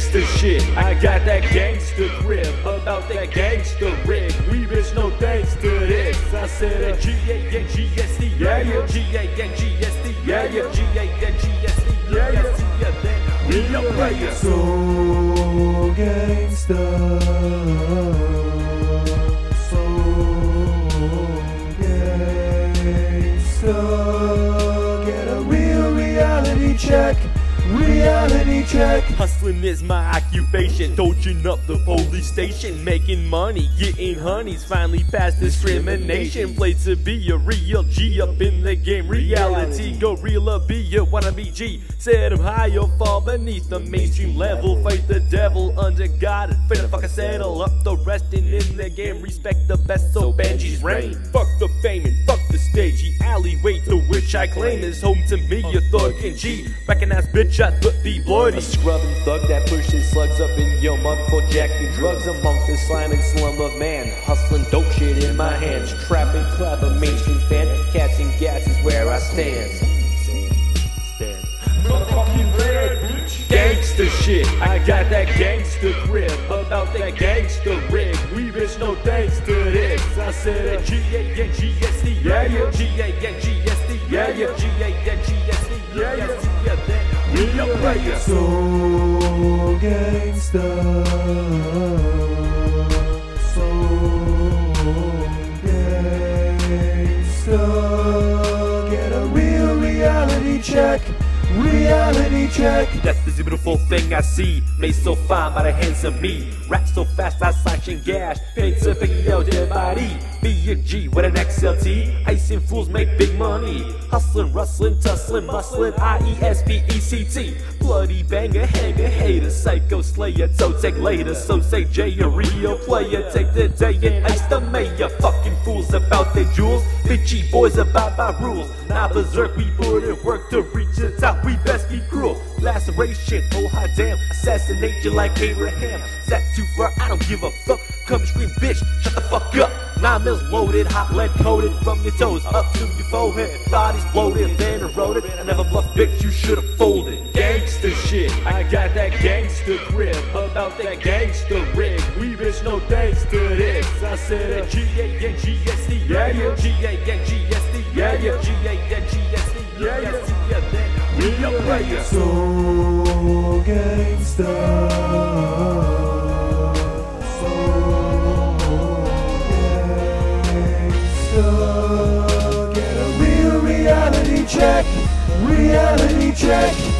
gangster shit. I got that gangster grip about that gangster rig. We bitch no thanks to this. I said a G-A-N-G-S-D, yeah, yeah. G-A-N-G-S-D, yeah, yeah. G-A-N-G-S-D, yeah, yeah. We a player. So gangster. So get a real reality check, reality check. Hustling is my occupation, dodging up the police station, making money, getting honeys, finally past discrimination. Played to be a real G up in the game, reality. Gorilla be a wannabe G, set him high or fall beneath the mainstream level. Fight the devil under God and finna fucking settle up the rest. And in the game, respect the best, so Benji's reign. Fuck the fame and fuck the stagey alleyway to which I claim is home to me. A thug and G, recognize bitch I put the bloody. A scrubbing thug that pushes slugs up in your mug for jacking drugs amongst the slime and slum of man. Hustling dope shit in my hands, trapping club a mainstream fan. Cats and gas is where I stand. Motherfucking red bitch. Gangster shit, I got that gangster grip about that gangster rig. We bitch no thanks to this. I said a G-A-N-G-S-D, yeah, yeah. G-A-N-G-S-D, yeah, yeah. G-A-N-G-S-D, yeah, yeah. We are players. So gangster, so gangster. Get a real reality check, reality check. Death is a beautiful thing I see, made so fine by the hands of me. Rap so fast I suction gas, paint to figure out their body. Be a G with an XLT, icing fools make big money. Hustling, rustling, tussling, muscling, I-E-S-P-E-C-T. Bloody banger, hanger, hater, psycho slayer, so take later. So say J, a real player, take the day and ice the mayor. Fucking fools about their jewels, bitchy boys abide by rules. Not berserk, we put in work to reach the top, we best be cruel. Laceration, oh hot damn, assassinate you like Abraham. Zach too far, I don't give a fuck, come scream bitch, shut the fuck up. 9 mils loaded, hot lead coated from your toes up to your forehead. Bodies bloated, then eroded. I never bluffed, bitch, you should've folded. Gangster shit, I got that gangster grip about that gangster rig. We bitch no thanks to this. I said a G-A-N-G-S-D, yeah, yeah. G-A-N-G-S-D, yeah, yeah. G-A-N-G-S-D, yeah, yeah. We are players. So gangster. Reality check.